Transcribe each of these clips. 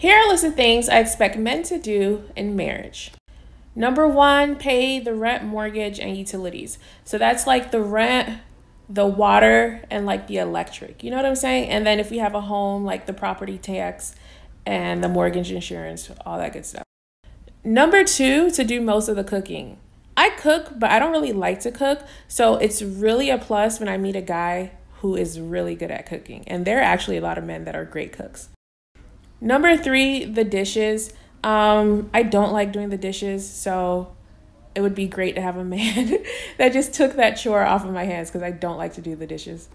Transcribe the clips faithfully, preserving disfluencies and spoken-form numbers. Here are a list of things I expect men to do in marriage. Number one, pay the rent, mortgage, and utilities. So that's like the rent, the water, and like the electric. You know what I'm saying? And then if we have a home, like the property tax and the mortgage insurance, all that good stuff. Number two, to do most of the cooking. I cook, but I don't really like to cook. So it's really a plus when I meet a guy who is really good at cooking. And there are actually a lot of men that are great cooks. Number three, the dishes. Um, I don't like doing the dishes, so it would be great to have a man that just took that chore off of my hands because I don't like to do the dishes.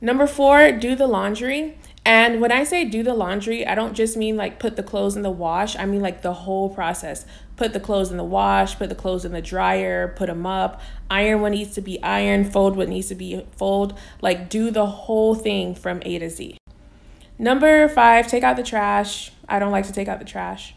Number four, do the laundry. And when I say do the laundry, I don't just mean like put the clothes in the wash. I mean like the whole process. Put the clothes in the wash, put the clothes in the dryer, put them up, iron what needs to be ironed, fold what needs to be folded. Like do the whole thing from A to Z. Number five, take out the trash. I don't like to take out the trash.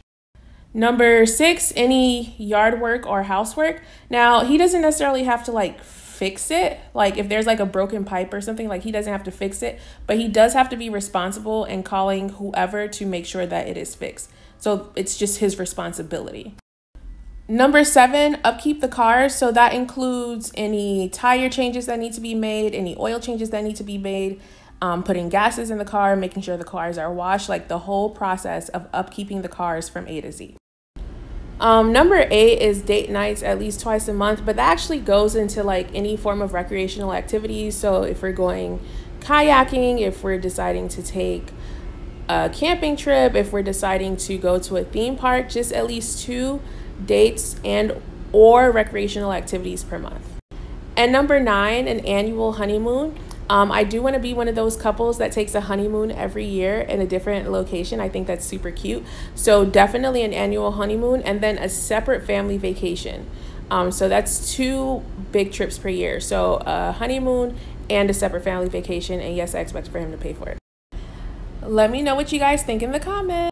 Number six, any yard work or housework. Now, he doesn't necessarily have to like fix it. Like if there's like a broken pipe or something, like he doesn't have to fix it, but he does have to be responsible in calling whoever to make sure that it is fixed. So it's just his responsibility. Number seven, upkeep the car. So that includes any tire changes that need to be made, any oil changes that need to be made, Um, putting gases in the car, making sure the cars are washed, like the whole process of upkeeping the cars from A to Z. Um, number eight is date nights at least twice a month, but that actually goes into like any form of recreational activities. So if we're going kayaking, if we're deciding to take a camping trip, if we're deciding to go to a theme park, just at least two dates and or recreational activities per month. And number nine, an annual honeymoon. Um, I do want to be one of those couples that takes a honeymoon every year in a different location. I think that's super cute. So definitely an annual honeymoon and then a separate family vacation. Um, so that's two big trips per year. So a honeymoon and a separate family vacation. And yes, I expect for him to pay for it. Let me know what you guys think in the comments.